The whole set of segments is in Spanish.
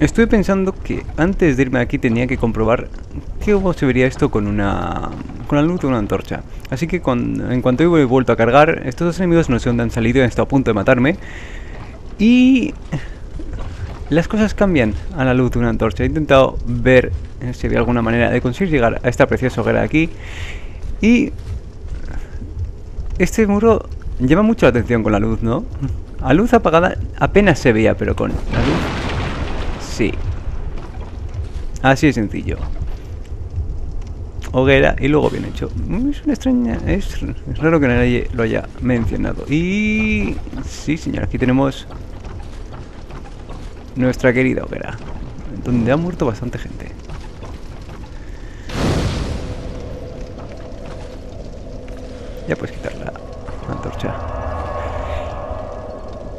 Estoy pensando que antes de irme de aquí tenía que comprobar cómo se vería esto con la luz de una antorcha. Así que en cuanto he vuelto a cargar, estos dos enemigos no sé dónde han salido, han estado a punto de matarme. Y las cosas cambian a la luz de una antorcha. He intentado ver si había alguna manera de conseguir llegar a esta preciosa hoguera de aquí. Y este muro llama mucho la atención con la luz, ¿no? A luz apagada apenas se veía, pero con la luz sí. Así de sencillo. Hoguera y luego bien hecho. Es una extraña... Es raro que nadie lo haya mencionado. Y... sí, señor, aquí tenemos nuestra querida hoguera, donde ha muerto bastante gente. Ya puedes quitar la antorcha.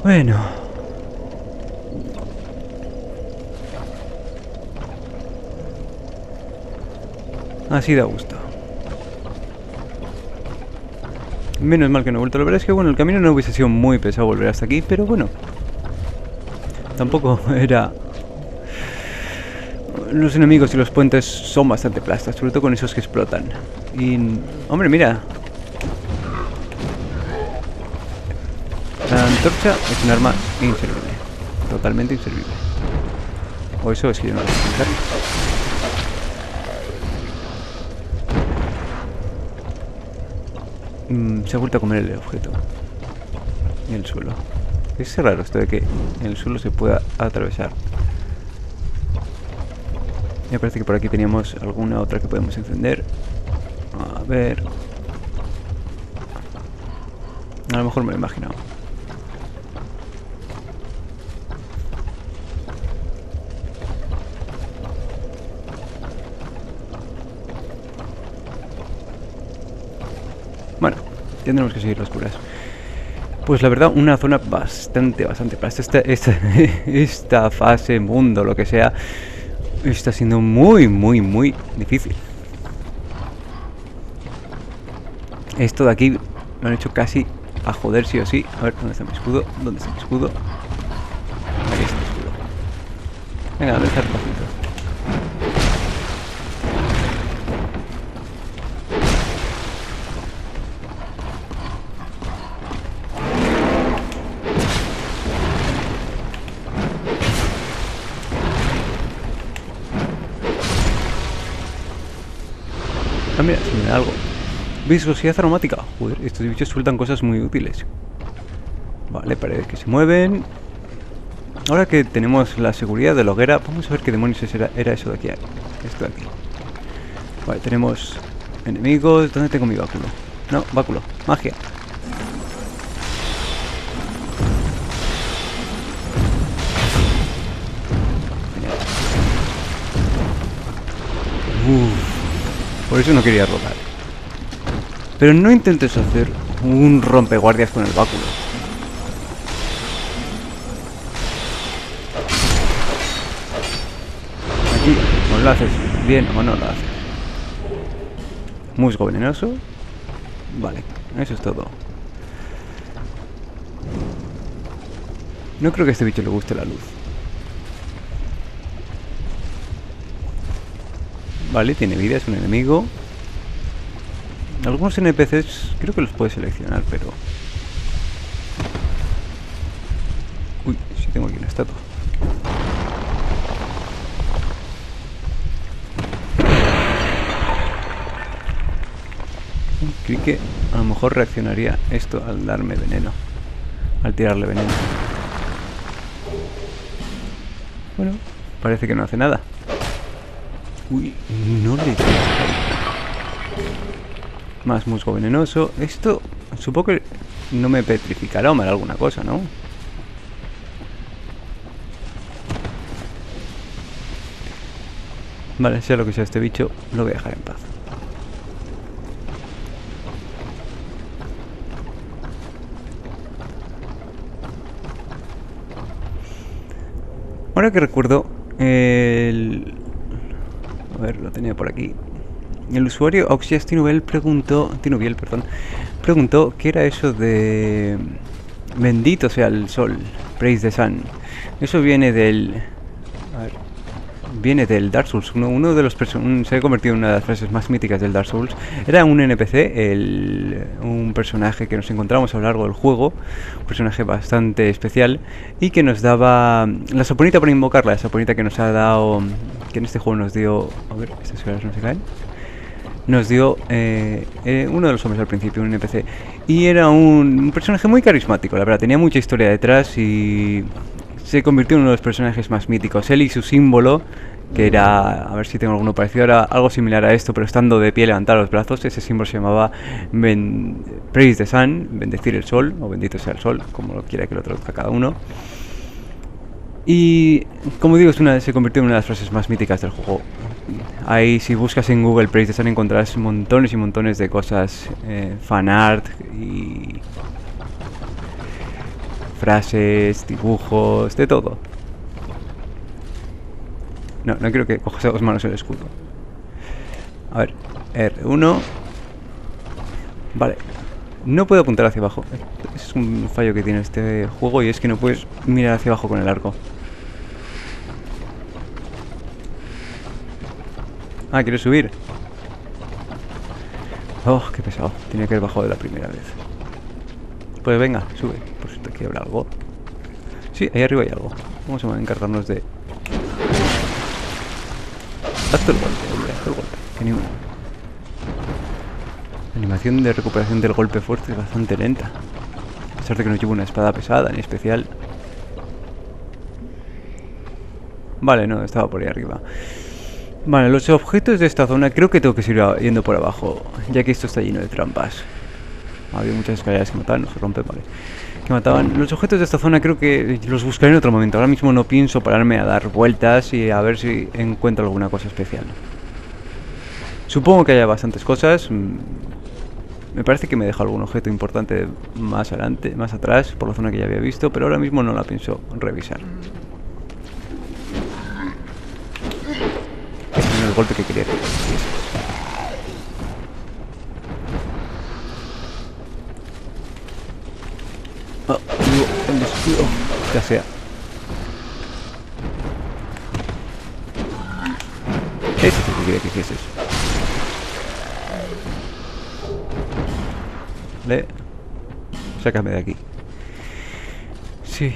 Bueno. Así da gusto. Menos mal que no he vuelto. La verdad es que bueno, el camino no hubiese sido muy pesado volver hasta aquí, pero bueno. Tampoco era... Los enemigos y los puentes son bastante plastas, sobre todo con esos que explotan. Y... hombre, mira. La antorcha es un arma inservible. Totalmente inservible. O eso es que yo no lo voy a pensar. Se ha vuelto a comer el objeto. Y el suelo. Es raro esto de que el suelo se pueda atravesar. Me parece que por aquí teníamos alguna otra que podemos encender. A ver... a lo mejor me lo he imaginado. Bueno, tendremos que seguir las curas. Pues la verdad, una zona bastante plasta. Esta fase, mundo, lo que sea, está siendo muy difícil. Esto de aquí lo han hecho casi a joder sí o sí. A ver, ¿dónde está mi escudo? ¿Dónde está mi escudo? Aquí está mi escudo. Venga, ¿dónde está el pasito? Ah, mira, si me da algo. Viscosidad aromática. Joder, estos bichos sueltan cosas muy útiles. Vale, paredes que se mueven. Ahora que tenemos la seguridad de la hoguera, vamos a ver qué demonios era eso de aquí. Esto de aquí. Vale, tenemos enemigos. ¿Dónde tengo mi báculo? No, báculo. Magia. Por eso no quería robar. Pero no intentes hacer un rompeguardias con el báculo. Aquí, o lo haces bien o no lo haces. Musgo venenoso. Vale, eso es todo. No creo que a este bicho le guste la luz. Vale, tiene vida, es un enemigo. Algunos NPCs creo que los puedes seleccionar, pero... uy, sí tengo aquí una estatua. Creo que a lo mejor reaccionaría esto al darme veneno. Al tirarle veneno. Bueno, parece que no hace nada. Uy, no le... más musgo venenoso. Esto, supongo que no me petrificará o me hará alguna cosa, ¿no? Vale, sea lo que sea este bicho, lo voy a dejar en paz. Ahora que recuerdo, el... a ver, lo tenía por aquí. El usuario Auxias Tinubiel preguntó... Tinubiel, perdón. Preguntó qué era eso de... bendito sea el sol. Praise the sun. Eso viene del... A ver. Viene del Dark Souls 1. Uno de los se ha convertido en una de las frases más míticas del Dark Souls. Era un NPC, un personaje que nos encontramos a lo largo del juego, un personaje bastante especial y que nos daba la saponita para invocarla, la saponita que nos ha dado, que en este juego nos dio, a ver, estas esferas no se caen, nos dio uno de los hombres al principio, un NPC, y era un personaje muy carismático, la verdad, tenía mucha historia detrás y se convirtió en uno de los personajes más míticos. Él y su símbolo, que era, a ver si tengo alguno parecido, era algo similar a esto, pero estando de pie, levantar los brazos. Ese símbolo se llamaba Praise the sun, bendecir el sol, o bendito sea el sol, como lo quiera que lo traduzca cada uno. Y, como digo, se convirtió en una de las frases más míticas del juego. Ahí, si buscas en Google Praise the sun, encontrarás montones y montones de cosas, fanart y frases, dibujos, de todo. No, no creo que cojas a dos manos el escudo. A ver, R1. Vale. No puedo apuntar hacia abajo. Es un fallo que tiene este juego y es que no puedes mirar hacia abajo con el arco. Ah, ¿quieres subir? Oh, qué pesado. Tenía que haber bajado de la primera vez. Pues venga, sube. Por cierto, aquí habrá algo. Sí, ahí arriba hay algo. Vamos a encargarnos de... Hazte el golpe, hombre, hazte el golpe. Que ni una. La animación de recuperación del golpe fuerte es bastante lenta. A pesar de que no llevo una espada pesada ni especial. Vale, no, estaba por ahí arriba. Vale, los objetos de esta zona creo que tengo que seguir yendo por abajo, ya que esto está lleno de trampas. Había muchas escaleras que mataban, no se rompen, vale. Que mataban. Los objetos de esta zona creo que los buscaré en otro momento. Ahora mismo no pienso pararme a dar vueltas y a ver si encuentro alguna cosa especial. Supongo que haya bastantes cosas. Me parece que me deja algún objeto importante más adelante, más atrás, por la zona que ya había visto, pero ahora mismo no la pienso revisar. Este es el golpe que quería que hiciese. El escudo, ya sea. Eso es lo que quería que hicieses. Vale. Sácame de aquí. Sí.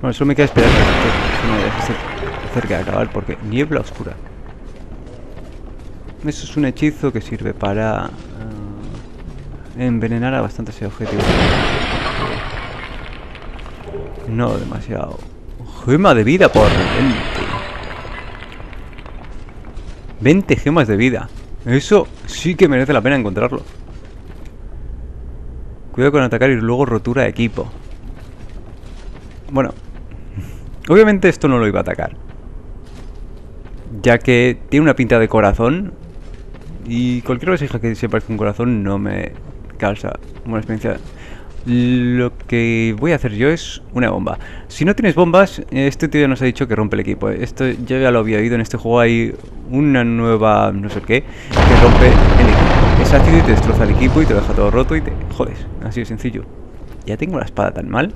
Bueno, solo me queda esperar que me dejes cerca de acabar porque niebla oscura. Eso es un hechizo que sirve para... envenenar a bastantes objetivos. No demasiado. Gema de vida por 20. 20 gemas de vida. Eso sí que merece la pena encontrarlo. Cuidado con atacar y luego rotura de equipo. Bueno, obviamente esto no lo iba a atacar, ya que tiene una pinta de corazón y cualquier vasija que se parezca un corazón no me calza una experiencia. Lo que voy a hacer yo es una bomba. Si no tienes bombas, este tío ya nos ha dicho que rompe el equipo. Esto yo ya lo había oído. En este juego hay una nueva no sé qué que rompe el equipo. Es ácido y te destroza el equipo y te lo deja todo roto y te jodes. Así de sencillo. Ya tengo la espada tan mal,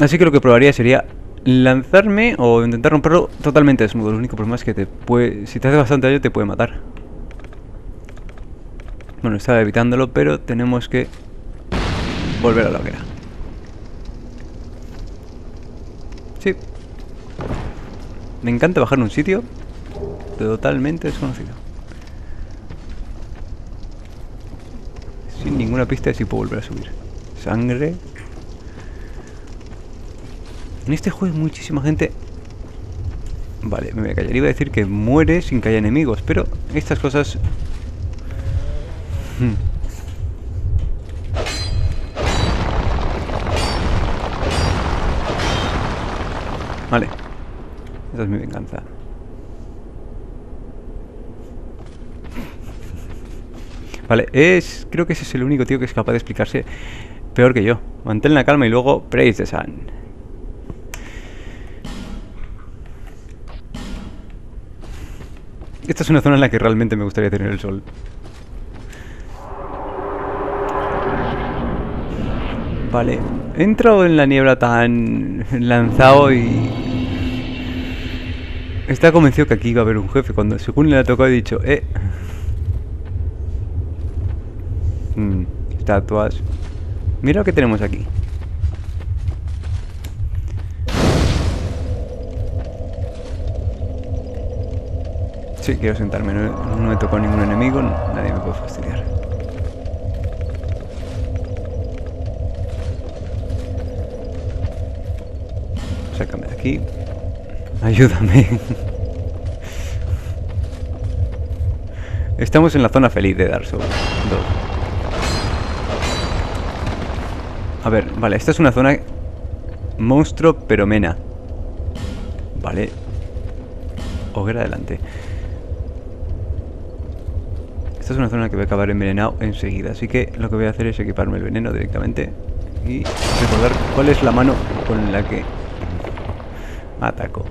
así que lo que probaría sería lanzarme o intentar romperlo totalmente desnudo. Lo único problema es que te puede, si te hace bastante daño te puede matar. Bueno, estaba evitándolo, pero tenemos que volver a la hoguera. Sí. Me encanta bajar en un sitio totalmente desconocido. Sin ninguna pista, así puedo volver a subir. Sangre. En este juego hay muchísima gente... Vale, me voy a callar. Iba a decir que muere sin que haya enemigos, pero estas cosas... Vale, esa es mi venganza. Vale, creo que ese es el único tío que es capaz de explicarse peor que yo. Mantén la calma y luego Praise the sun. Esta es una zona en la que realmente me gustaría tener el sol. Vale, he entrado en la niebla tan lanzado y... Estaba convencido que aquí iba a haber un jefe. Cuando según le ha tocado he dicho, estatuas. Mira lo que tenemos aquí. Sí, quiero sentarme, no me tocó ningún enemigo, nadie me puede fastidiar. Sácame de aquí. Ayúdame. Estamos en la zona feliz de Dark Souls 2. A ver, vale, esta es una zona monstruo peromena. Vale. Hoguera adelante. Esta es una zona que voy a acabar envenenado enseguida, así que lo que voy a hacer es equiparme el veneno directamente y recordar cuál es la mano con la que ataco.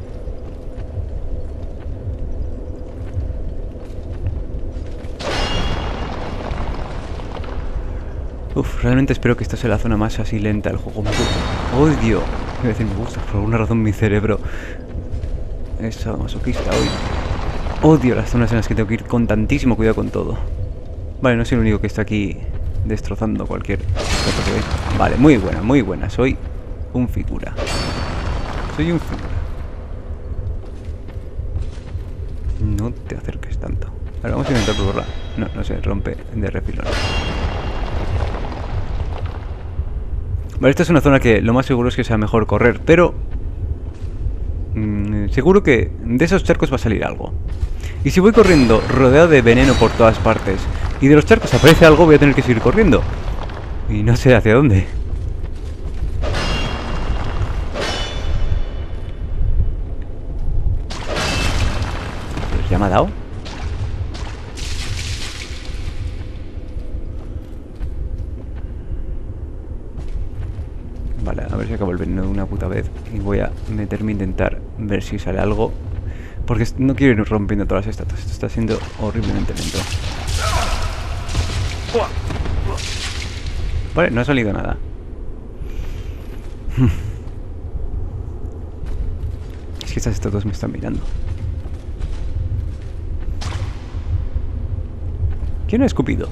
Uf, realmente espero que esta sea la zona más así lenta del juego. Me gusta. Odio. Iba a decir me gusta, por alguna razón mi cerebro es sadomasoquista hoy. Odio las zonas en las que tengo que ir con tantísimo cuidado con todo. Vale, no soy el único que está aquí destrozando cualquier cosa que ve. Vale, muy buena, muy buena. Soy un figura. Soy un figura. No te acerques tanto. Ahora vamos a intentar probarla. No, no se rompe de refilón. Vale, esta es una zona que lo más seguro es que sea mejor correr, pero... seguro que de esos charcos va a salir algo. Y si voy corriendo rodeado de veneno por todas partes y de los charcos aparece algo, voy a tener que seguir corriendo. Y no sé hacia dónde. ¿Ya me ha dado? Vale, a ver si acabo el veneno de una puta vez. Y voy a meterme a intentar ver si sale algo. Porque no quiero ir rompiendo todas las estatuas. Esto está siendo horriblemente lento. Vale, no ha salido nada. Es que estas estatuas me están mirando. ¿Quién ha escupido?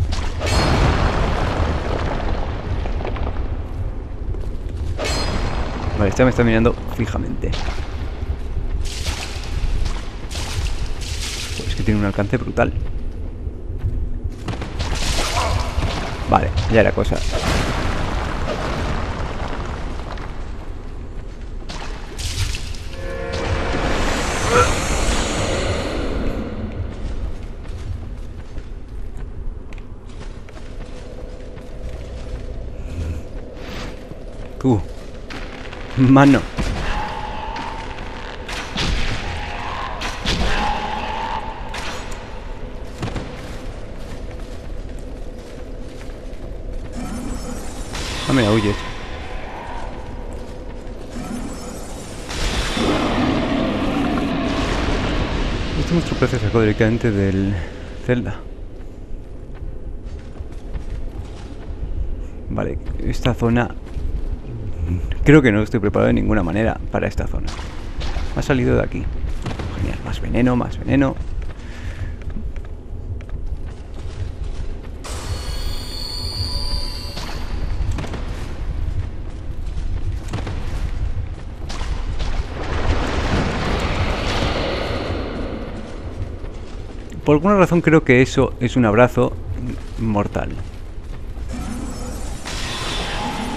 Vale, esta me está mirando fijamente. Pues es que tiene un alcance brutal. Vale, ya era cosa. Tú. Mano. Ah, mira, huyes. Este monstruo parece sacado directamente del Zelda. Vale, esta zona... Creo que no estoy preparado de ninguna manera para esta zona. Ha salido de aquí. Genial, más veneno, más veneno. Por alguna razón creo que eso es un abrazo mortal.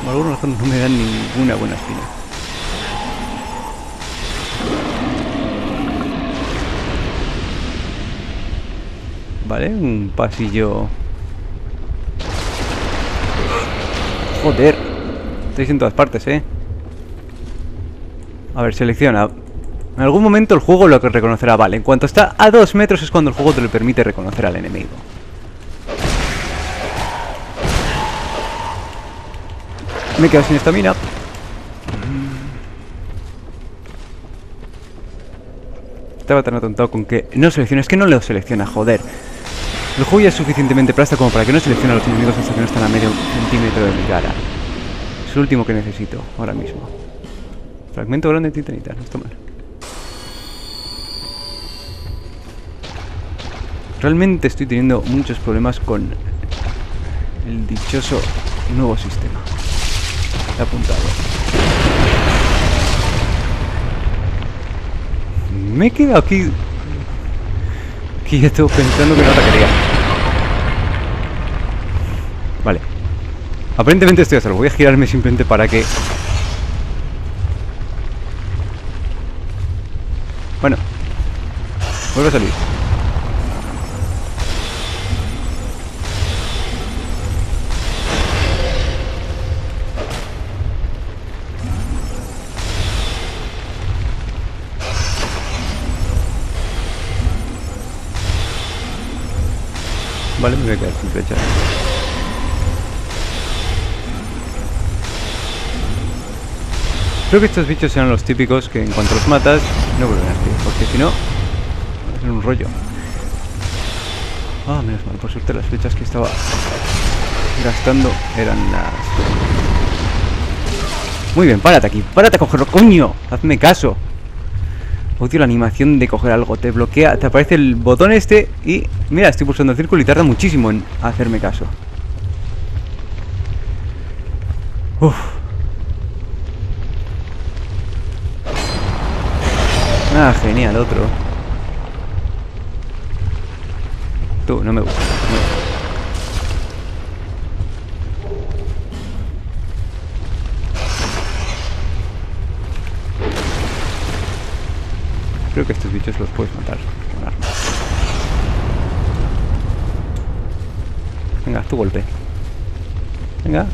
Por alguna razón no me dan ninguna buena espina. Vale, un pasillo... ¡Joder! Estáis en todas partes, ¿eh? A ver, selecciona. En algún momento el juego lo reconocerá. Vale, en cuanto está a 2 metros es cuando el juego te lo permite reconocer al enemigo. Me he quedado sin estamina. Estaba tan atontado con que no selecciona. Es que no lo selecciona, joder. El juego ya es suficientemente plasta como para que no seleccione a los enemigos hasta que no están a medio centímetro de mi cara. Es el último que necesito ahora mismo. Fragmento grande de Titanita, no está mal. Realmente estoy teniendo muchos problemas con el dichoso nuevo sistema. He apuntado. Me he quedado aquí quieto pensando que no atacaría. Vale. Aparentemente estoy a salvo. Voy a girarme simplemente para que... Bueno. Vuelvo a salir. Vale, me voy a quedar sin flecha. Creo que estos bichos serán los típicos que en cuanto los matas no vuelven a ti, porque si no va a ser un rollo. Ah, menos mal, por suerte las flechas que estaba gastando eran las... Muy bien, párate aquí, párate a cogerlo, coño, hazme caso. Odio la animación de coger algo, te bloquea, te aparece el botón este y... Mira, estoy pulsando el círculo y tarda muchísimo en hacerme caso. Uff. Ah, genial, otro. Tú, no me gusta. Creo que estos bichos los puedes matar con armas. Venga, haz tu golpe. Venga.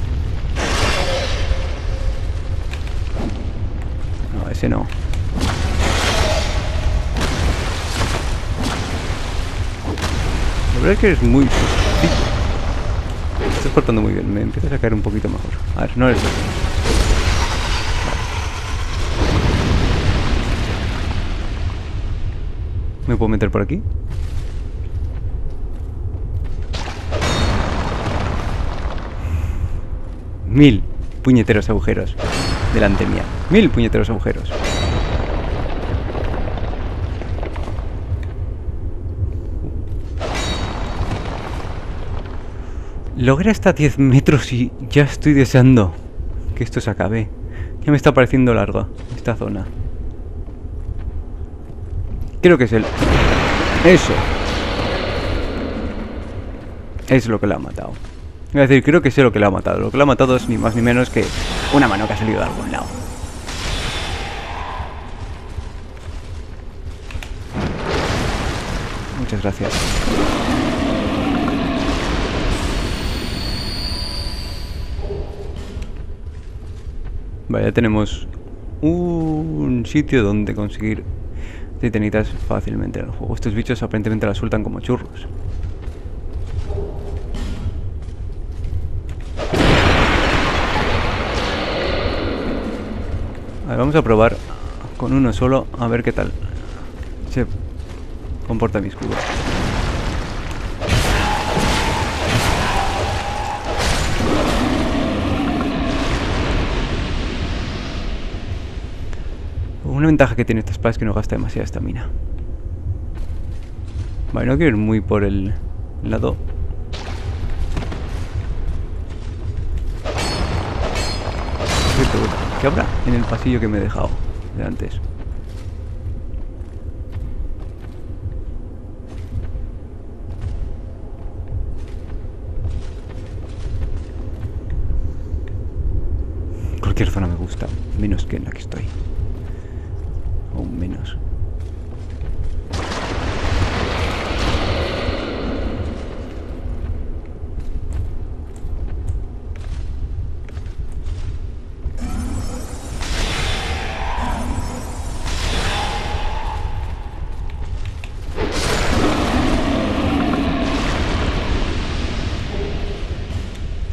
No, ese no. La verdad es que eres muy sutil. Te estás portando muy bien. Me empiezas a caer un poquito mejor. A ver, no eres sutil. ¿Me puedo meter por aquí? Mil puñeteros agujeros delante mía. Mil puñeteros agujeros. Logré hasta 10 metros y ya estoy deseando que esto se acabe. Ya me está pareciendo larga esta zona. Creo que es el... Eso. Es lo que la ha matado. Es decir, creo que sé lo que la ha matado. Lo que la ha matado es ni más ni menos que una mano que ha salido de algún lado. Muchas gracias. Vale, ya tenemos un sitio donde conseguir... Titanitas fácilmente en el juego. Estos bichos aparentemente las sueltan como churros. A ver, vamos a probar con uno solo a ver qué tal se comporta mi escudo. Una ventaja que tiene esta espada es que no gasta demasiada estamina. Vale, no quiero ir muy por el lado. ¿Qué habrá en el pasillo que me he dejado de antes? Cualquier zona me gusta, menos que en la que estoy. Aún menos.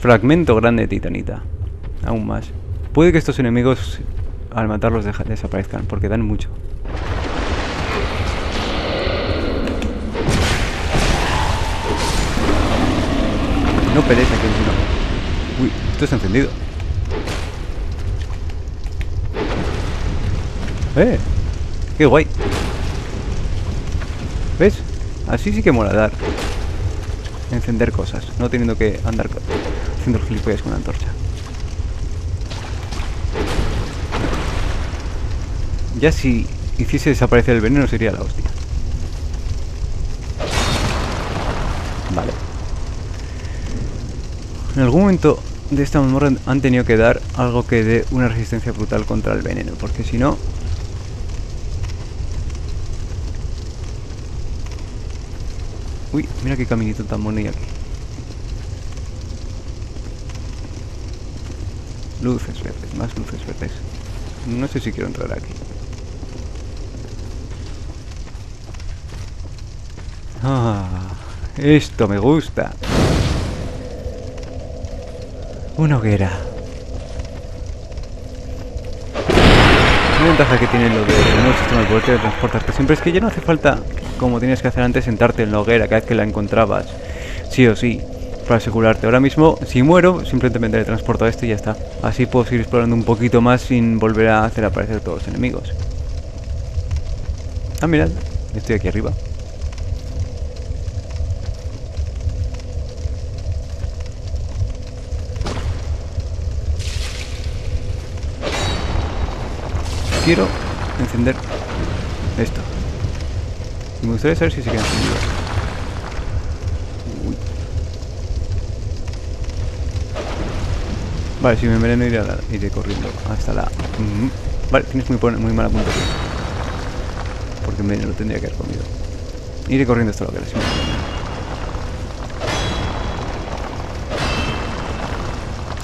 Fragmento grande de Titanita. Aún más. Puede que estos enemigos... al matarlos desaparezcan, porque dan mucho. No pelees aquí encima. Uy, esto está encendido. ¡Qué guay! ¿Ves? Así sí que mola dar. Encender cosas, no teniendo que andar haciendo los gilipollas con una antorcha. Ya si hiciese desaparecer el veneno sería la hostia. Vale. En algún momento de esta mazmorra han tenido que dar algo que dé una resistencia brutal contra el veneno, porque si no... Uy, mira qué caminito tan bonito aquí. Luces verdes, más luces verdes. No sé si quiero entrar aquí. Ah, esto me gusta. Una hoguera. La ventaja que tienen los nuevos sistemas de poder transportarte siempre es que ya no hace falta, como tenías que hacer antes, sentarte en la hoguera cada vez que la encontrabas, sí o sí, para asegurarte. Ahora mismo, si muero, simplemente me transporto a este y ya está. Así puedo seguir explorando un poquito más sin volver a hacer aparecer todos los enemigos. Ah, mirad, estoy aquí arriba. Quiero encender esto. Y me gustaría saber si se queda encendido. Uy. Vale, si me enveneno iré corriendo hasta la... Vale, tienes muy mala puntería. Porque el veneno tendría que haber comido. Iré corriendo hasta la hoguera.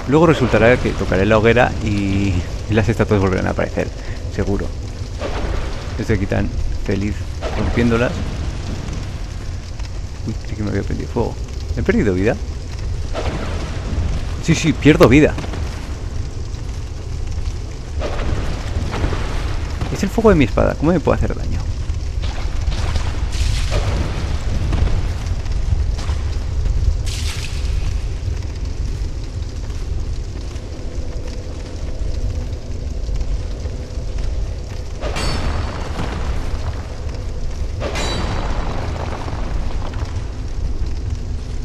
Luego resultará que tocaré la hoguera y las estatuas volverán a aparecer. Seguro. Este Kitán feliz rompiéndolas. Uy, creí que me había prendido fuego. ¿He perdido vida? Sí, pierdo vida. Es el fuego de mi espada. ¿Cómo me puede hacer daño?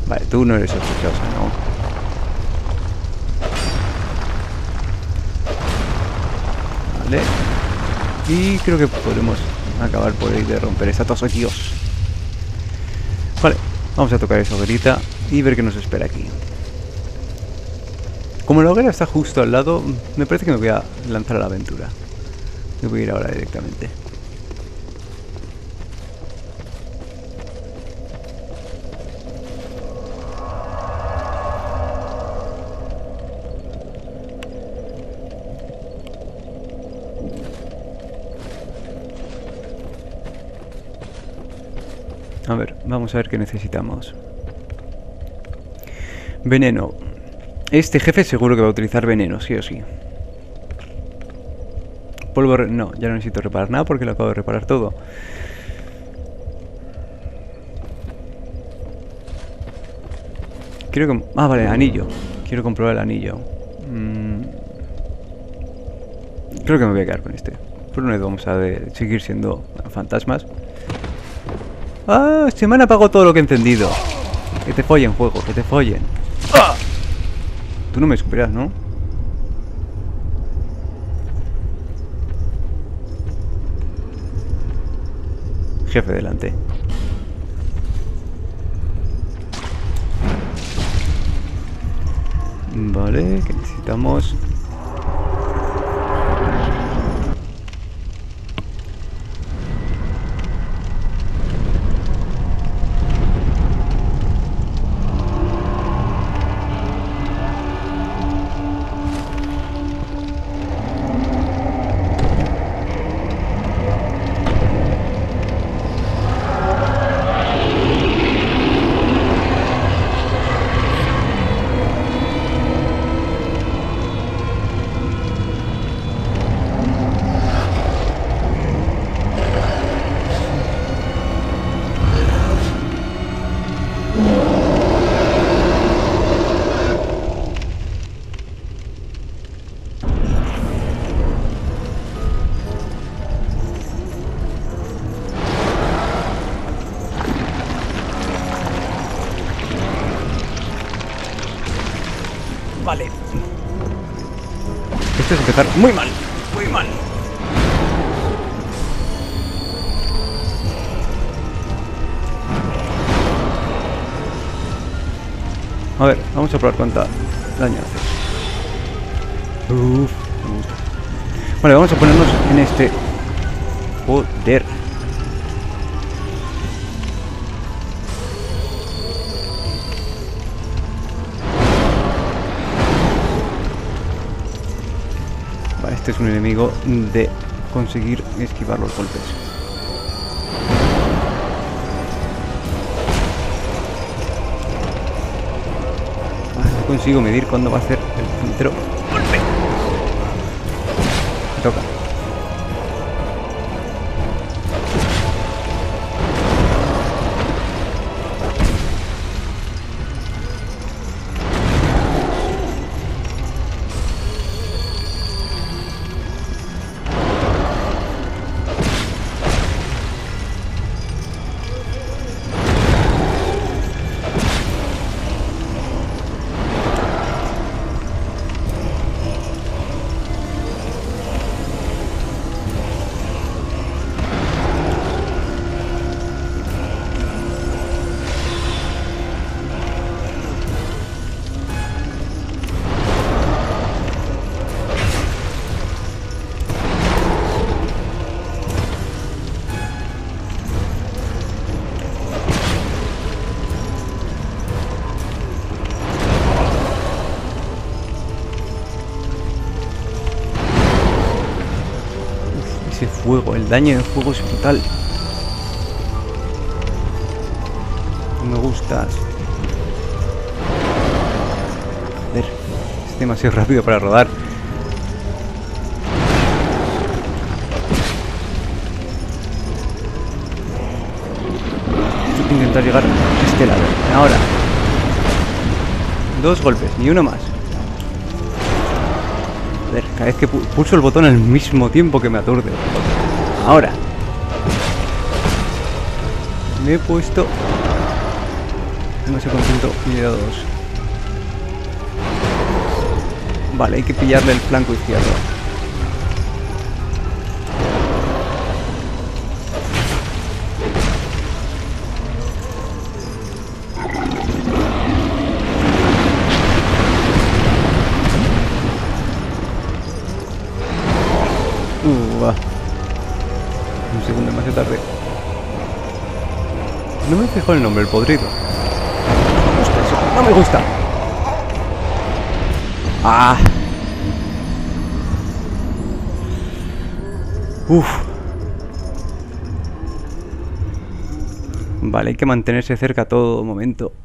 Vale, tú no eres sospechosa, ¿no? Vale. Y creo que podremos acabar por ahí de romper estatuas. ¡Oh, Dios! Vale, vamos a tocar esa hoguerita y ver qué nos espera aquí. Como la hoguera está justo al lado, me parece que me voy a lanzar a la aventura. Me voy a ir ahora directamente. A ver, vamos a ver qué necesitamos. Veneno. Este jefe seguro que va a utilizar veneno, sí o sí. Polvo... No, ya no necesito reparar nada porque lo acabo de reparar todo. Quiero que... Ah, vale, anillo. Quiero comprobar el anillo. Creo que me voy a quedar con este. Por una vez vamos a seguir siendo fantasmas. ¡Ah! Se me han apagado todo lo que he encendido. Que te follen, juego, que te follen. ¡Ah! Tú no me superas, ¿no? Jefe, delante. Vale, ¿qué necesitamos? Vale. Esto es empezar muy mal. Muy mal. A ver, vamos a probar cuánta daño hace. Uff, me gusta. Vale, vamos a ponernos en este... Joder. Vale, este es un enemigo de conseguir esquivar los golpes. Consigo medir cuándo va a hacer el puntero. ¡Golpe! Me toca. Fuego, el daño de fuego es brutal. No me gustas. Joder, es demasiado rápido para rodar. Tengo que intentar llegar a este lado. Ahora. Dos golpes, ni uno más. Joder, cada vez que pulso el botón al mismo tiempo que me aturde. Ahora me he puesto demasiado contento y le he dado dos. Vale, hay que pillarle el flanco izquierdo. Tarde. No me fijó el nombre, el podrido. No me gusta. Ah. Uf. Vale, hay que mantenerse cerca a todo momento.